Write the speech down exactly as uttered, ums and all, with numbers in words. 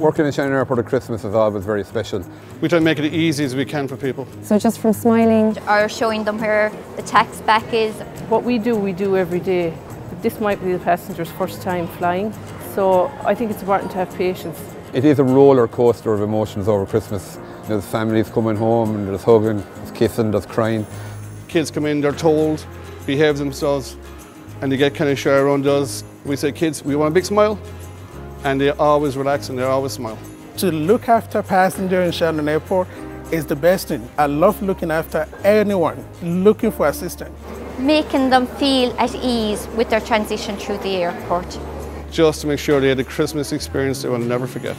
Working in Shannon Airport at Christmas is always very special. We try to make it as easy as we can for people. So just from smiling or showing them where the tax back is. What we do, we do every day. This might be the passenger's first time flying, so I think it's important to have patience. It is a roller coaster of emotions over Christmas. There's families coming home and there's hugging, there's kissing, there's crying. Kids come in, they're told, behave themselves, and they get kind of shy around us. We say, kids, we want a big smile. And they always relax and they always smile. To look after passengers in Shannon Airport is the best thing. I love looking after anyone looking for assistance. Making them feel at ease with their transition through the airport. Just to make sure they had a Christmas experience they will never forget.